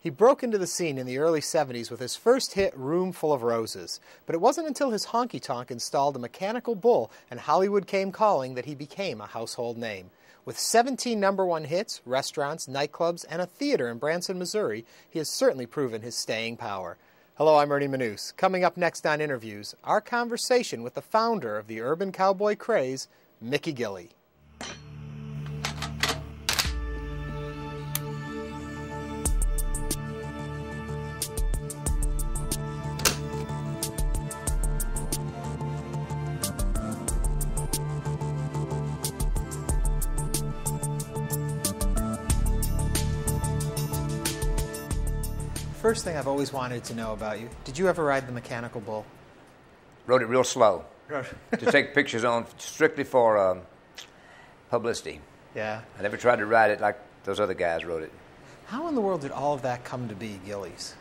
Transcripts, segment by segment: He broke into the scene in the early 70s with his first hit, Room Full of Roses. But it wasn't until his honky tonk installed a mechanical bull and Hollywood came calling that he became a household name. With 17 number one hits, restaurants, nightclubs, and a theater in Branson, Missouri, he has certainly proven his staying power. Hello, I'm Ernie Manouse. Coming up next on Interviews, our conversation with the founder of the urban cowboy craze, Mickey Gilley. First thing I've always wanted to know about you, did you ever ride the mechanical bull? Rode it real slow to take pictures on, strictly for publicity. Yeah. I never tried to ride it like those other guys rode it. How in the world did all of that come to be, Gilley's?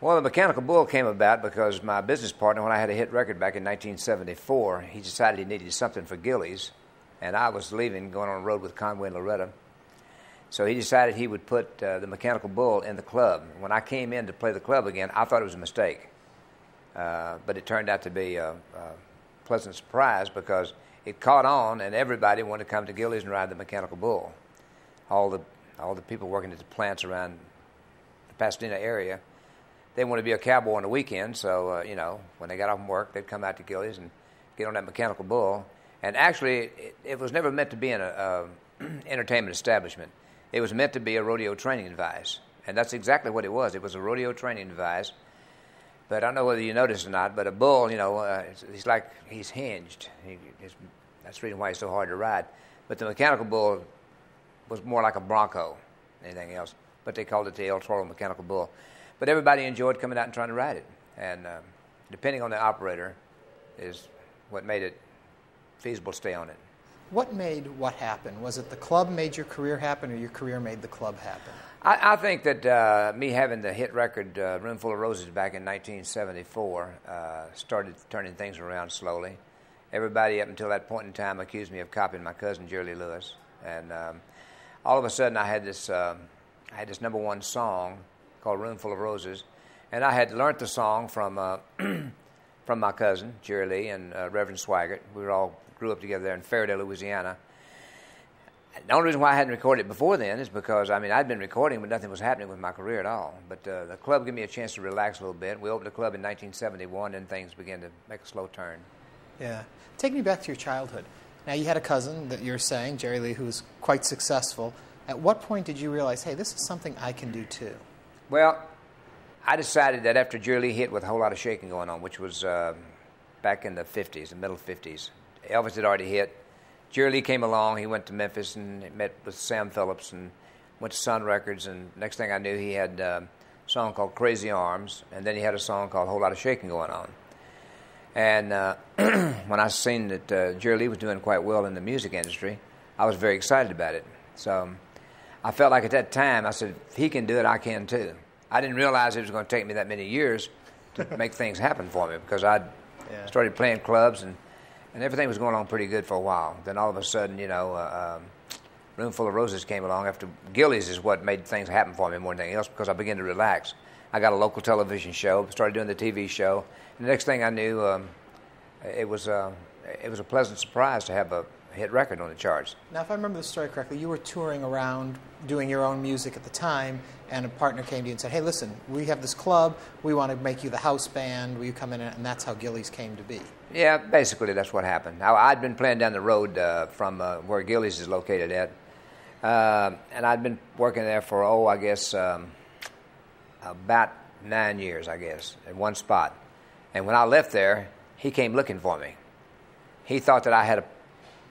Well, the mechanical bull came about because my business partner, when I had a hit record back in 1974, he decided he needed something for Gilley's, and I was leaving, going on the road with Conway and Loretta. So he decided he would put the mechanical bull in the club. When I came in to play the club again, I thought it was a mistake. But it turned out to be a pleasant surprise because it caught on and everybody wanted to come to Gilley's and ride the mechanical bull. All the people working at the plants around the Pasadena area, they wanted to be a cowboy on the weekend. So, you know, when they got off from work, they'd come out to Gilley's and get on that mechanical bull. And actually, it was never meant to be an entertainment establishment. It was meant to be a rodeo training device, and that's exactly what it was. It was a rodeo training device, but I don't know whether you noticed or not, but a bull, you know, he's like, he's hinged. That's the reason why he's so hard to ride. But the mechanical bull was more like a bronco than anything else, but they called it the El Toro mechanical bull. But everybody enjoyed coming out and trying to ride it, and depending on the operator is what made it feasible to stay on it. What made what happen? Was it the club made your career happen, or your career made the club happen? I think that me having the hit record, Room Full of Roses, back in 1974, started turning things around slowly. Everybody up until that point in time accused me of copying my cousin, Jerry Lee Lewis. And all of a sudden, I had this number one song called Room Full of Roses. And I had learned the song from, from my cousin, Jerry Lee, and Reverend Swaggart. We were all grew up together there in Fairdale, Louisiana. The only reason why I hadn't recorded it before then is because, I mean, I'd been recording, but nothing was happening with my career at all. But the club gave me a chance to relax a little bit. We opened the club in 1971, and things began to make a slow turn. Yeah. Take me back to your childhood. Now, you had a cousin that you're saying, Jerry Lee, who was quite successful. At what point did you realize, hey, this is something I can do too? Well, I decided that after Jerry Lee hit with a whole lot of shaking going on, which was back in the 50s, the middle 50s, Elvis had already hit. Jerry Lee came along. He went to Memphis and met with Sam Phillips and went to Sun Records. And next thing I knew, he had a song called Crazy Arms. And then he had a song called Whole Lot of Shaking Going On. And when I seen that Jerry Lee was doing quite well in the music industry, I was very excited about it. So I felt like at that time, I said, if he can do it, I can too. I didn't realize it was going to take me that many years to make things happen for me because I started playing clubs and everything was going on pretty good for a while. Then all of a sudden, you know, Room Full of Roses came along. After Gilley's is what made things happen for me more than anything else because I began to relax. I got a local television show, started doing the TV show. And the next thing I knew, it was a pleasant surprise to have a hit record on the charts. Now, if I remember the story correctly, you were touring around doing your own music at the time, and a partner came to you and said, hey, listen, we have this club. We want to make you the house band. Will you come in? And that's how Gilley's came to be. Yeah, basically that's what happened. Now, I'd been playing down the road from where Gilley's is located at, and I'd been working there for, I guess, about 9 years, I guess, at one spot. And when I left there, he came looking for me. He thought that I had a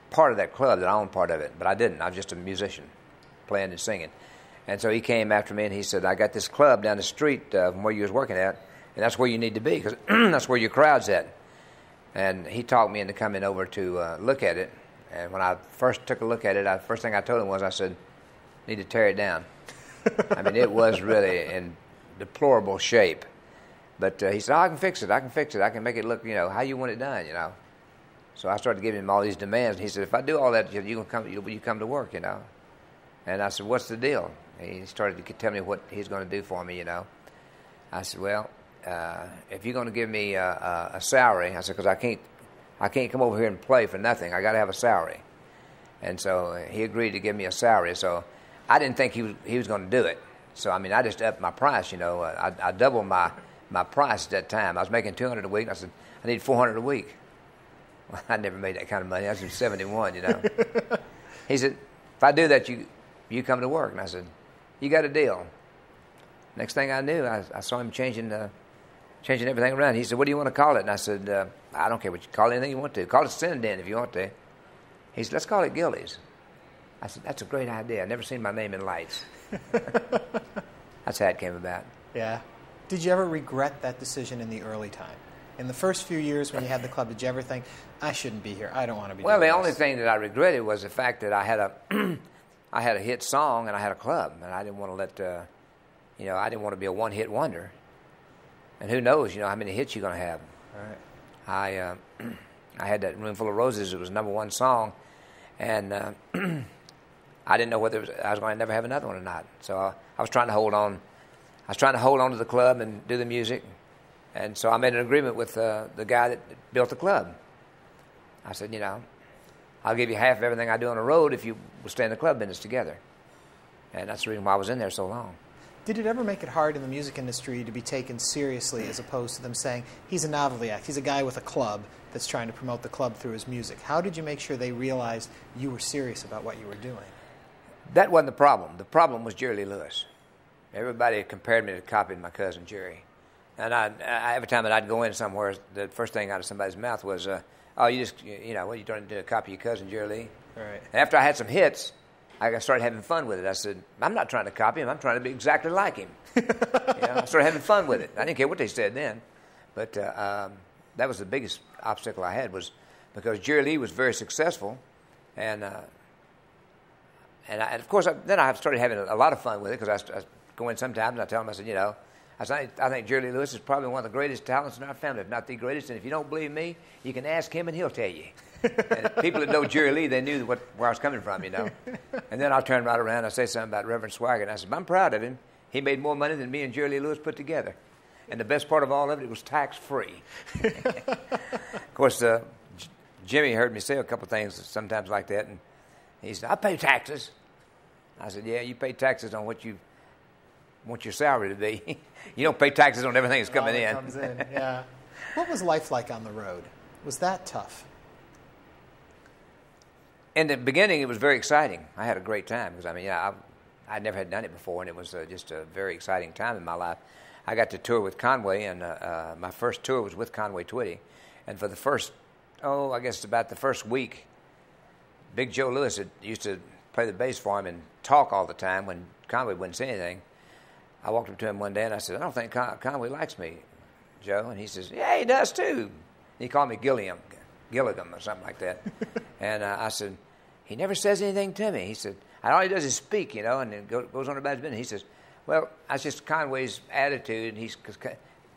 part of that club, that I owned part of it, but I didn't. I was just a musician playing and singing. And so he came after me and he said, I got this club down the street from where you was working at, and that's where you need to be because that's where your crowd's at. And he talked me into coming over to look at it. And when I first took a look at it, the first thing I told him was, I said, need to tear it down. I mean, it was really in deplorable shape. But he said, I can fix it. I can fix it. I can make it look, you know, how you want it done, you know. So I started giving him all these demands. And he said, if I do all that, you're going to come to work, you know. And I said, what's the deal? He started to tell me what he was going to do for me, you know. I said, well, if you're going to give me a salary, I said, because I can't come over here and play for nothing. I got to have a salary. And so he agreed to give me a salary. So I didn't think he was going to do it. So, I mean, I just upped my price, you know. I doubled my price at that time. I was making $200 a week, and I said, I need $400 a week. Well, I never made that kind of money. I was in 71, you know. He said, if I do that, you come to work. And I said, you got a deal. Next thing I knew, I saw him changing everything around. He said, what do you want to call it? And I said, I don't care what you call it, anything you want to. Call it Send-In if you want to. He said, let's call it Gilley's. I said, that's a great idea. I've never seen my name in lights. That's how it came about. Yeah. Did you ever regret that decision in the early time? In the first few years when you had the club, did you ever think, I shouldn't be here, I don't want to be doing this? Well, the only thing that I regretted was the fact that I had a I had a hit song and I had a club, and I didn't want to I didn't want to be a one-hit wonder. And who knows, you know, how many hits you're going to have. All right. I had that Room Full of Roses. It was number one song, and I didn't know whether I was going to never have another one or not. So I was trying to hold on. I was trying to hold on to the club and do the music. And so I made an agreement with the guy that built the club. I said, you know, I'll give you half of everything I do on the road if you will stay in the club business together. And that's the reason why I was in there so long. Did it ever make it hard in the music industry to be taken seriously as opposed to them saying, he's a novelty act, he's a guy with a club that's trying to promote the club through his music? How did you make sure they realized you were serious about what you were doing? That wasn't the problem. The problem was Jerry Lee Lewis. Everybody compared me to copying my cousin Jerry. And every time that I'd go in somewhere, the first thing out of somebody's mouth was, oh, you trying to do a copy of your cousin Jerry Lee? All right. And after I had some hits, I started having fun with it. I said, I'm not trying to copy him. I'm trying to be exactly like him. You know, I started having fun with it. I didn't care what they said then. But that was the biggest obstacle I had, was because Jerry Lee was very successful. And of course, then I started having a lot of fun with it, because I go in sometimes and I tell them, I said, you know, I think Jerry Lee Lewis is probably one of the greatest talents in our family, if not the greatest. And if you don't believe me, you can ask him and he'll tell you. And people that know Jerry Lee, they knew where I was coming from, you know. And then I'll turn right around and I say something about Reverend Swaggart. And I said, I'm proud of him. He made more money than me and Jerry Lee Lewis put together. And the best part of all of it was tax-free. Of course, Jimmy heard me say a couple things sometimes like that. And he said, I pay taxes. I said, yeah, you pay taxes on what you want your salary to be. You don't pay taxes on everything that's coming in. Comes in, yeah. What was life like on the road? Was that tough? In the beginning, it was very exciting. I had a great time, because, I mean, yeah, I never had done it before, and it was just a very exciting time in my life. I got to tour with Conway, and my first tour was with Conway Twitty. And for the first, I guess about the first week, Big Joe Lewis used to play the bass for him and talk all the time when Conway wouldn't say anything. I walked up to him one day and I said, I don't think Conway likes me, Joe. And he says, yeah, he does too. He called me Gilligan or something like that. And I said, he never says anything to me. He said, and all he does is speak, you know, and then goes on about his business. He says, well, that's just Conway's attitude. And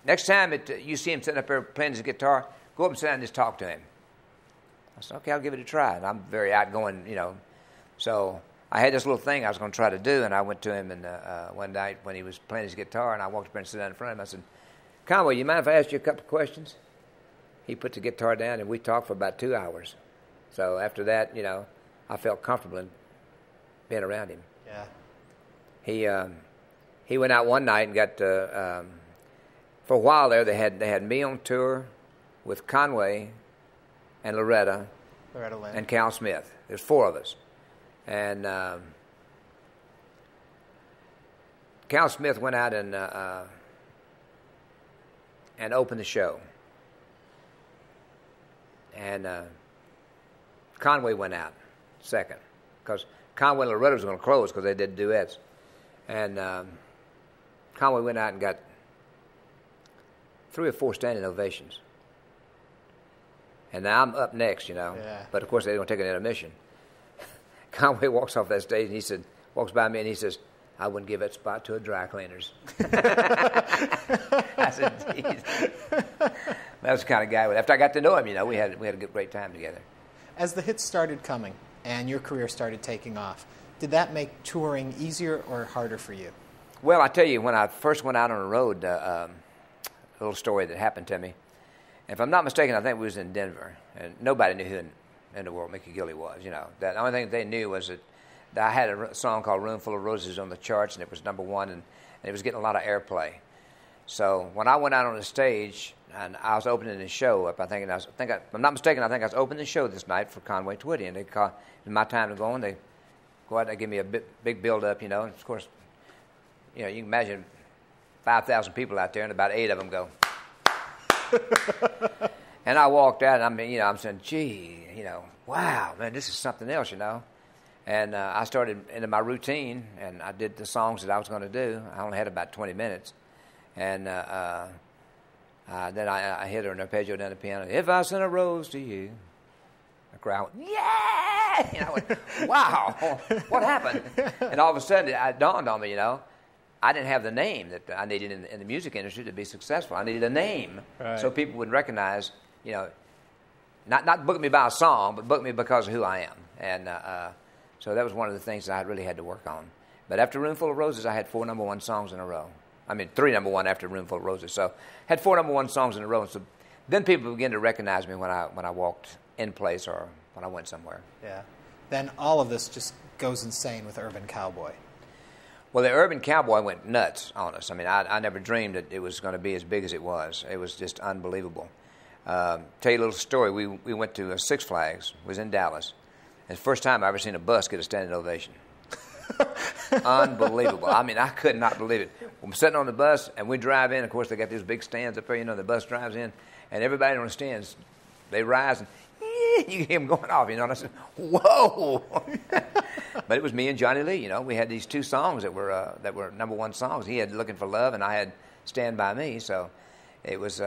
next time you see him sitting up there playing his guitar, go up and sit down and just talk to him. I said, okay, I'll give it a try. And I'm very outgoing, you know. So I had this little thing I was going to try to do, and I went to him and one night when he was playing his guitar, and I walked up and sat down in front of him. I said, Conway, you mind if I ask you a couple of questions? He put the guitar down, and we talked for about 2 hours. So after that, you know, I felt comfortable in being around him. Yeah. He went out one night and got for a while there, they had me on tour with Conway and Loretta Lynn and Cal Smith. There's four of us. And Cal Smith went out and opened the show. And Conway went out second, because Conway and Loretta was going to close, because they did duets. And Conway went out and got 3 or 4 standing ovations. And now I'm up next, you know. Yeah. But, of course, they're going to take an intermission. Conway walks off that stage, and he said, walks by me, and he says, I wouldn't give that spot to a dry cleaner's. I said, geez. That was the kind of guy. After I got to know him, you know, we had a great time together. As the hits started coming and your career started taking off, Did that make touring easier or harder for you? Well, I tell you, when I first went out on the road, a little story that happened to me. If I'm not mistaken, I think we was in Denver, and nobody knew who in the world Mickey Gilley was. You know, the only thing they knew was that I had a song called "Room Full of Roses" on the charts, and it was #1, and it was getting a lot of airplay. So when I went out on the stage, and I was opening the show up, I think I was opening the show this night for Conway Twitty, and they called, it was my time to go on. They go out and they give me a big build-up, you know, and of course, you know, you can imagine 5,000 people out there, and about 8 of them go. And I walked out, and I mean, you know, I'm saying, gee, you know, wow, man, this is something else, you know. And I started into my routine, and I did the songs that I was going to do. I only had about 20 minutes. And then I hit her an arpeggio down the piano. If I sent a rose to you. The crowd went, yeah! And I went, wow, what happened? And all of a sudden, it dawned on me, you know, I didn't have the name that I needed in the music industry to be successful. I needed a name so people would recognize, you know, not book me by a song, but book me because of who I am. And so that was one of the things that I really had to work on. But after Room Full of Roses, I had 4 #1 songs in a row. I mean, 3 #1 after Room Full of Roses. So I had 4 #1 songs in a row. And so then people began to recognize me when I walked in place or when I went somewhere. Yeah. Then all of this just goes insane with Urban Cowboy. Well, the Urban Cowboy went nuts on us. I mean, I never dreamed that it was going to be as big as it was. It was just unbelievable. Tell you a little story. We went to Six Flags. It was in Dallas. And the first time I ever seen a bus get a standing ovation. Unbelievable. I mean, I could not believe it. I'm sitting on the bus, and we drive in. Of course, they got these big stands up there. You know, the bus drives in, and everybody on the stands, they rise, and you hear them going off, you know, and I said, whoa. But it was me and Johnny Lee, you know. We had these 2 songs that were #1 songs. He had Looking for Love, and I had Stand By Me. So it was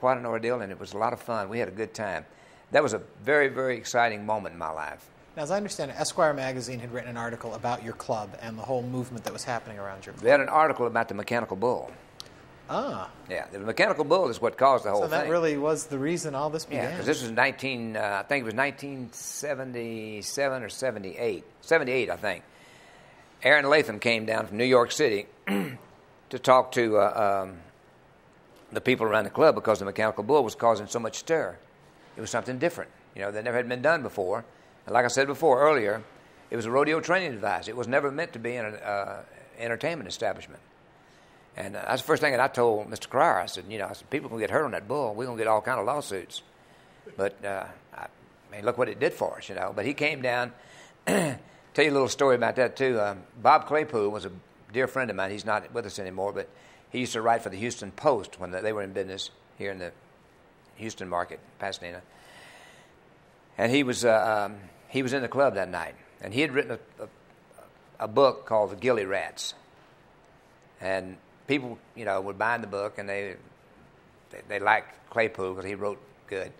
quite an ordeal, and it was a lot of fun. We had a good time. That was a very, very exciting moment in my life. Now, as I understand it, Esquire magazine had written an article about your club and the whole movement that was happening around your club. They had an article about the mechanical bull. Ah. Yeah, the mechanical bull is what caused the whole thing. So that really was the reason all this began. Yeah, because this was I think it was 1977 or 78. 78, I think. Aaron Latham came down from New York City to talk to the people around the club because the mechanical bull was causing so much stir. It was something different, you know, that never had been done before. And like I said before earlier, it was a rodeo training device. It was never meant to be an entertainment establishment. And that's the first thing that I told Mr. Cryer. I said, you know, people are going to get hurt on that bull. We're going to get all kind of lawsuits. But, I mean, look what it did for us, you know. But he came down. Tell you a little story about that, too. Bob Claypool was a dear friend of mine. He's not with us anymore, but he used to write for the Houston Post when they were in business here in the Houston market, Pasadena. And he was in the club that night. And he had written a book called The Gilley Rats. And people, you know, were buying the book, and they liked Claypool because he wrote good.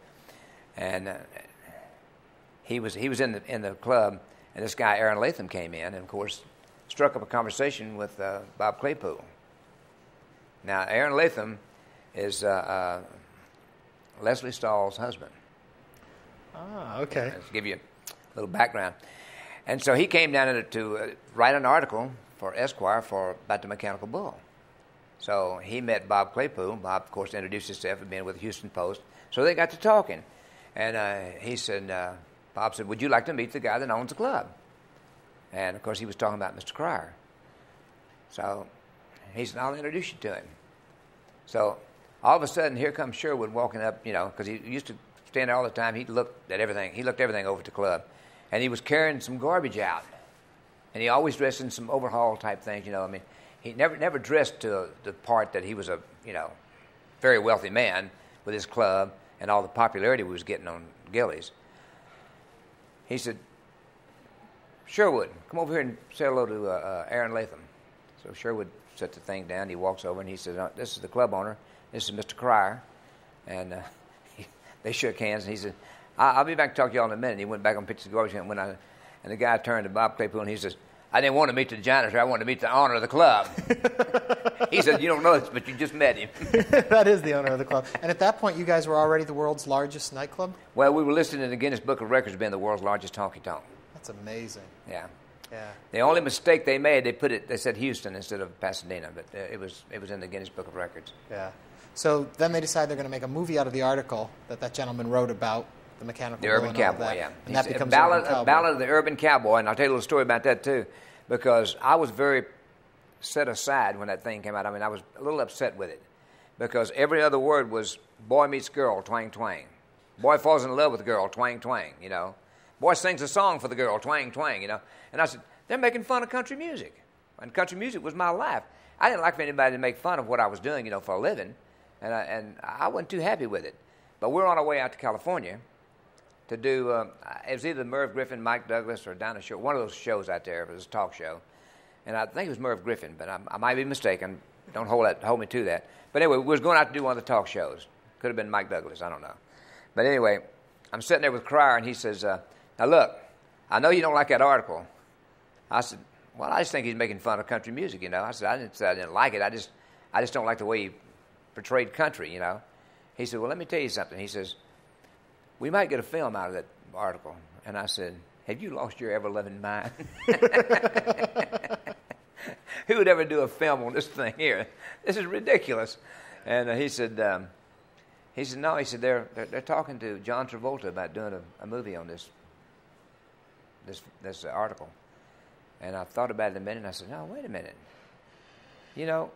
And he was in the club, and this guy Aaron Latham came in, and of course struck up a conversation with Bob Claypool. Now Aaron Latham is Leslie Stahl's husband. Ah, okay. Let's give you a little background. And so he came down to write an article for Esquire about the mechanical bull. So he met Bob Claypool. Bob, of course, introduced himself as being with the Houston Post. So they got to talking. And he said, Bob said, would you like to meet the guy that owns the club? And, of course, he was talking about Mr. Cryer. So he said, I'll introduce you to him. So all of a sudden, here comes Sherwood walking up, you know, because he used to stand there all the time. He looked at everything. He looked everything over at the club. And he was carrying some garbage out. And he always dressed in some overhaul-type things, you know. I mean, he never dressed to the part that he was a, you know, very wealthy man with his club and all the popularity we was getting on Gilley's. He said, Sherwood, come over here and say hello to Aaron Latham. So Sherwood set the thing down. He walks over, and he says, oh, this is the club owner. This is Mr. Cryer. And they shook hands, and he said, I'll be back to talk to you all in a minute. And he went back and picked the garbage can. And the guy turned to Bob Claypool, and he says, I didn't want to meet the janitor. I wanted to meet the owner of the club. He said, you don't know this, but you just met him. That is the owner of the club. And at that point, you guys were already the world's largest nightclub? Well, we were listed in the Guinness Book of Records being the world's largest honky-tonk. That's amazing. Yeah. Yeah. The only mistake they made, they said Houston instead of Pasadena, but it was in the Guinness Book of Records. Yeah. So then they decide they're going to make a movie out of the article that gentleman wrote about the mechanical. The Urban Cowboy, yeah. And that becomes a ballad of the Urban Cowboy, and I'll tell you a little story about that too, because I was very set aside when that thing came out. I mean, I was a little upset with it because every other word was boy meets girl, twang, twang. Boy falls in love with a girl, twang, twang, you know. Boy sings a song for the girl, twang, twang, you know. And I said, they're making fun of country music. And country music was my life. I didn't like for anybody to make fun of what I was doing, you know, for a living. And I wasn't too happy with it. But we're on our way out to California to do, it was either Merv Griffin, Mike Douglas, or Dinah Shore, one of those shows out there. It was a talk show. And I think it was Merv Griffin, but I might be mistaken. Don't hold me to that. But anyway, we was going out to do one of the talk shows. Could have been Mike Douglas, I don't know. But anyway, I'm sitting there with Cryer, and he says, now look, I know you don't like that article. I said, well, I just think he's making fun of country music, you know. I said, I didn't like it. I just don't like the way he portrayed country, you know. He said, well, let me tell you something. He says, we might get a film out of that article. And I said, have you lost your ever-loving mind? Who would ever do a film on this thing here? This is ridiculous. And he said, no, he said, they're talking to John Travolta about doing a movie on this article. And I thought about it a minute, and I said, no, wait a minute. You know,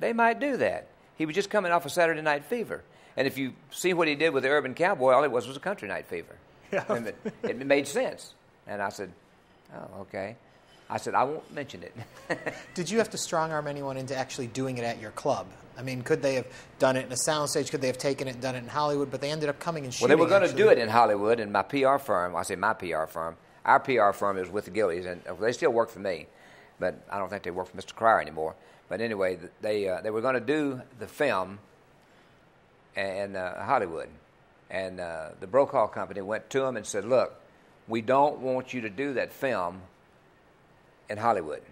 they might do that. He was just coming off of Saturday Night Fever. And if you see what he did with the Urban Cowboy, all it was a Country Night Fever. Yeah. And it made sense. And I said, oh, okay. I said, I won't mention it. Did you have to strong-arm anyone into actually doing it at your club? I mean, could they have done it in a soundstage? Could they have taken it and done it in Hollywood? But they ended up coming and shooting. Well, they were going to do it in Hollywood, and my PR firm, I say my PR firm, our PR firm is with the Gilley's, and they still work for me, but I don't think they work for Mr. Cryer anymore. But anyway, they were going to do the film in Hollywood, and the Broccoli Company went to them and said, look, we don't want you to do that film in Hollywood.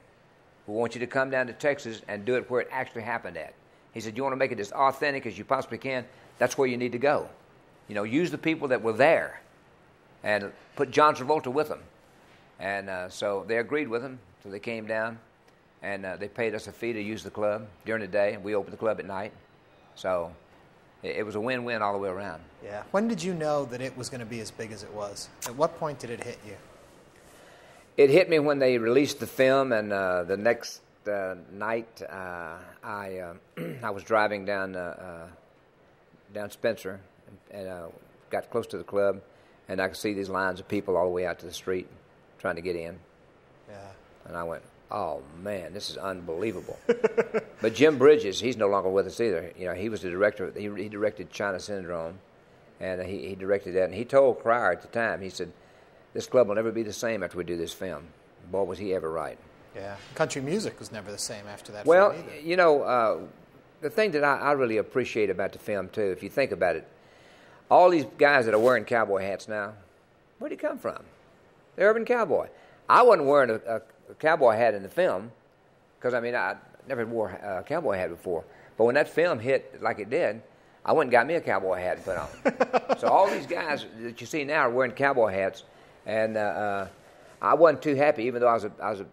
We want you to come down to Texas and do it where it actually happened at. He said, you want to make it as authentic as you possibly can? That's where you need to go. You know, use the people that were there. And put John Travolta with them. And so they agreed with him. So they came down, and they paid us a fee to use the club during the day. We opened the club at night. So it was a win-win all the way around. Yeah. When did you know that it was going to be as big as it was? At what point did it hit you? It hit me when they released the film, and the next night I was driving down Spencer and got close to the club. And I could see these lines of people all the way out to the street trying to get in. Yeah. And I went, oh, man, this is unbelievable. But Jim Bridges, he's no longer with us either. You know, he was the director. He directed China Syndrome, and he directed that. And he told Cryer at the time, he said, this club will never be the same after we do this film. Boy, was he ever right. Yeah. Country music was never the same after that film either. You know, the thing that I really appreciate about the film, too, if you think about it, all these guys that are wearing cowboy hats now, where'd he come from? The Urban Cowboy. I wasn't wearing a cowboy hat in the film because, I mean, I never wore a cowboy hat before. But when that film hit like it did, I went and got me a cowboy hat and put on. So all these guys that you see now are wearing cowboy hats. And I wasn't too happy, even though I was a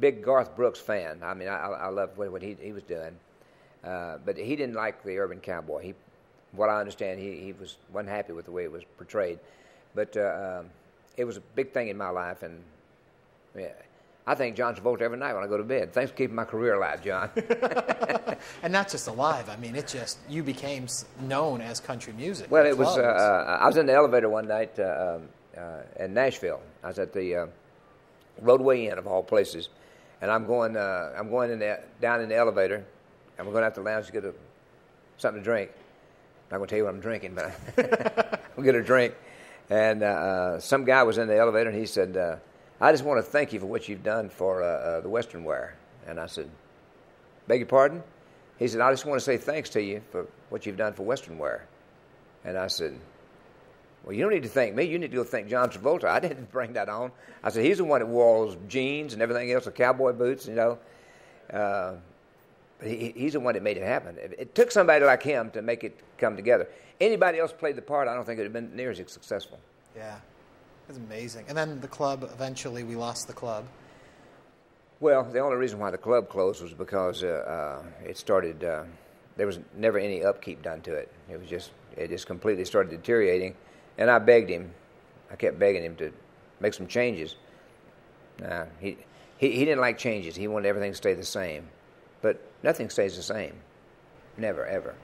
big Garth Brooks fan. I mean, I loved what he was doing. But he didn't like the Urban Cowboy. What I understand, he wasn't happy with the way it was portrayed. But it was a big thing in my life, and yeah, I think John Travolta every night when I go to bed. Thanks for keeping my career alive, John. And not just alive. I mean, you became known as country music. Well, it was, I was in the elevator one night in Nashville. I was at the Roadway Inn, of all places, and I'm going down in the elevator, and we're going out to the lounge to get something to drink. I'm not going to tell you what I'm drinking, but I'm going to drink. And some guy was in the elevator, and he said, I just want to thank you for what you've done for the Western Wear. And I said, beg your pardon? He said, I just want to say thanks to you for what you've done for Western Wear. And I said, well, you don't need to thank me. You need to go thank John Travolta. I didn't bring that on. I said, he's the one that wore those jeans and everything else, the cowboy boots, you know. He's the one that made it happen. It took somebody like him to make it come together. Anybody else played the part, I don't think it would have been near as successful. Yeah. It's amazing. And then the club, eventually we lost the club. Well, the only reason why the club closed was because it started, there was never any upkeep done to it. It was just, it just completely started deteriorating. And I begged him, I kept begging him to make some changes. He didn't like changes. He wanted everything to stay the same. But nothing stays the same. Never, ever.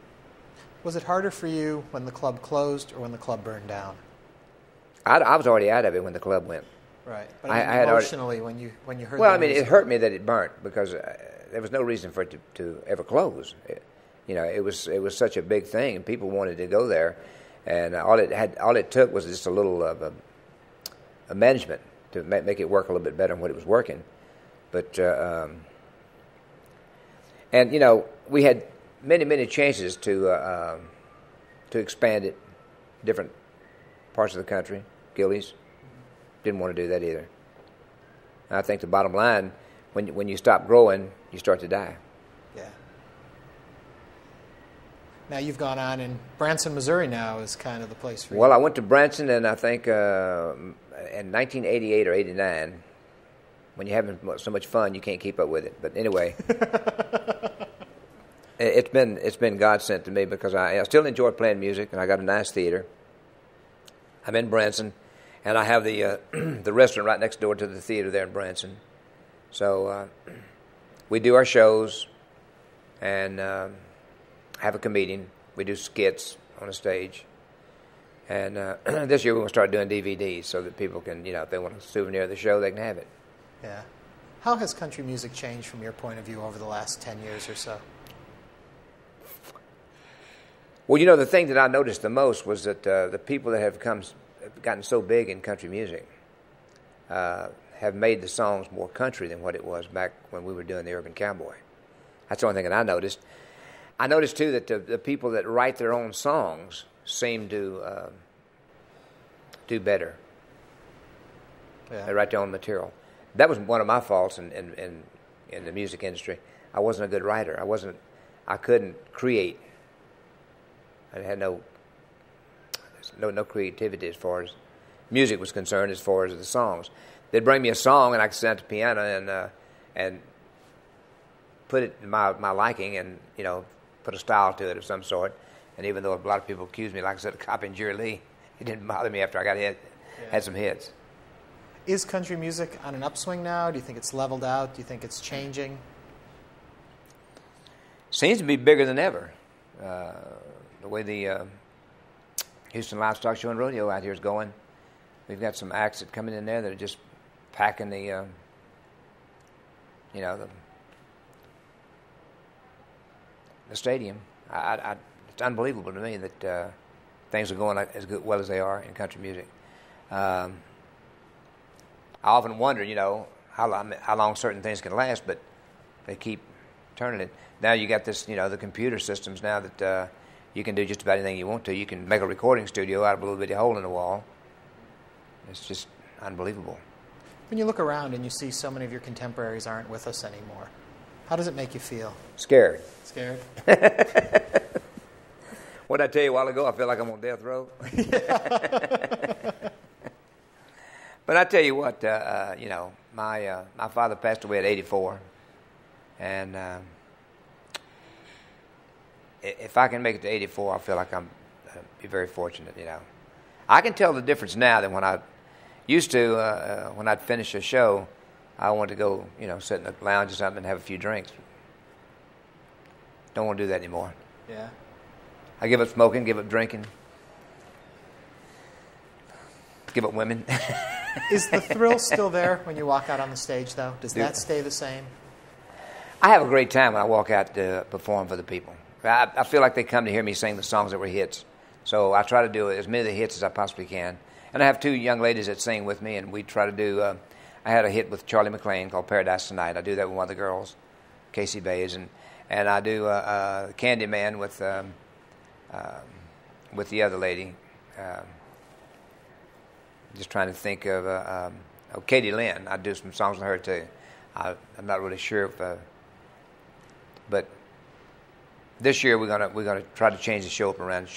Was it harder for you when the club closed or when the club burned down? I was already out of it when the club went. Right. But I mean, emotionally, when you heard that music. It hurt me that it burnt because there was no reason for it to ever close. It was such a big thing, and people wanted to go there. And all it took was just a little of a management to make it work a little bit better than what it was working. But and we had many chances to expand it, different parts of the country. Gilley's didn't want to do that either. And I think the bottom line, when you stop growing, you start to die. Yeah. Now you've gone on, and Branson, Missouri now is kind of the place for you. Well, I went to Branson, and I think in 1988 or 89, when you're having so much fun, you can't keep up with it. But anyway, it's been God sent to me because I still enjoy playing music, and I got a nice theater. I'm in Branson, and I have the the restaurant right next door to the theater there in Branson. So we do our shows, and have a comedian. We do skits on a stage. And this year we're going to start doing DVDs so that people can, if they want a souvenir of the show, they can have it. Yeah. How has country music changed from your point of view over the last 10 years or so? Well, the thing that I noticed the most was that the people that have gotten so big in country music have made the songs more country than what it was back when we were doing the Urban Cowboy. That's the only thing that I noticed. I noticed, too, that the people that write their own songs seem to do better. Yeah. They write their own material. That was one of my faults in the music industry. I wasn't a good writer. I couldn't create. I had no creativity as far as music was concerned, as far as the songs. They'd bring me a song, and I could sit at the piano and put it in my liking and, put a style to it of some sort. And even though a lot of people accused me, like I said, of copying Jerry Lee, it didn't bother me after I got hit. Yeah. Had some hits. Is country music on an upswing now? Do you think it's leveled out? Do you think it's changing? Seems to be bigger than ever. The way the Houston Livestock Show and Rodeo out here is going, we've got some acts that coming in there that are just packing the, the stadium. It's unbelievable to me that things are going as well as they are in country music. I often wonder, how long certain things can last, but they keep turning it. Now you got this, the computer systems now that you can do just about anything you want to. You can make a recording studio out of a little bitty hole in the wall. It's just unbelievable. When you look around and you see so many of your contemporaries aren't with us anymore, how does it make you feel? Scared. Scared? What did I tell you a while ago? I feel like I'm on death row. But I tell you what, my father passed away at 84. And if I can make it to 84, I feel like I'm be very fortunate, I can tell the difference now than when I used to, when I'd finish a show, I want to go, sit in the lounge or something and have a few drinks. Don't want to do that anymore. Yeah. I give up smoking, give up drinking, give up women. Is the thrill still there when you walk out on the stage, though? Does that stay the same? I have a great time when I walk out to perform for the people. I feel like they come to hear me sing the songs that were hits. So I try to do as many of the hits as I possibly can. And I have two young ladies that sing with me, and we try to do... I had a hit with Charlie McClain called Paradise Tonight. I do that with one of the girls, Kacey Bayse, and I do Candyman with the other lady. Just trying to think of Katie Lynn. I do some songs with her too. I'm not really sure, but this year we're gonna try to change the show up around,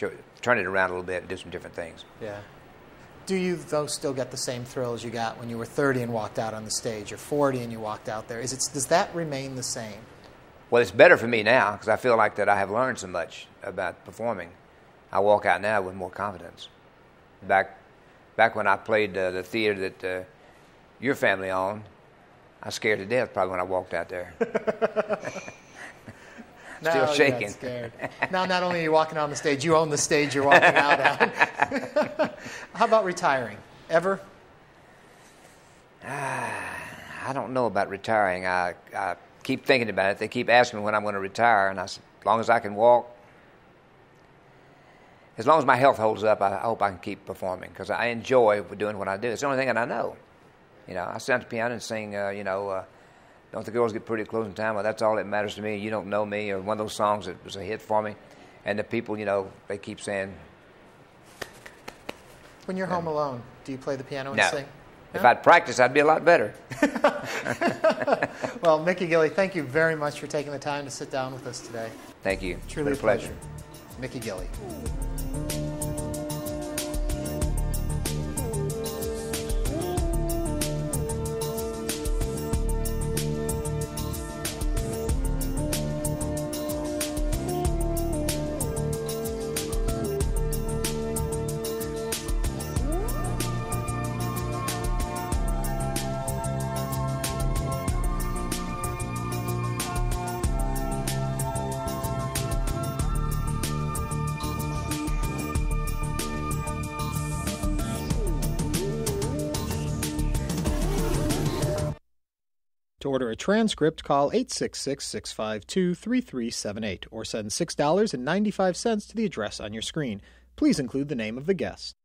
turn it around a little bit, and do some different things. Yeah. do you, though, still get the same thrill as you got when you were 30 and walked out on the stage, or 40 and you walked out there? Does that remain the same? Well, it's better for me now because I feel like that I have learned so much about performing. I walk out now with more confidence. Back when I played the theater that your family owned, I was scared to death probably when I walked out there. Still no, shaking. Scared. Now, not only are you walking on the stage, you own the stage you're walking out on. How about retiring? Ever? I don't know about retiring. I keep thinking about it. They keep asking me when I'm going to retire, and I said, as long as I can walk, as long as my health holds up, I hope I can keep performing because I enjoy doing what I do. It's the only thing that I know. You know, I sit at the piano and sing, Don't the Girls Get Pretty at Closing Time? Well, that's all that matters to me. You Don't Know Me, or one of those songs that was a hit for me. And the people, you know, they keep saying. When you're home alone, do you play the piano and sing? No. If I'd practiced, I'd be a lot better. Well, Mickey Gilley, thank you very much for taking the time to sit down with us today. Thank you. Truly a pleasure. Mickey Gilley. To order a transcript, call 866-652-3378 or send $6.95 to the address on your screen. Please include the name of the guest.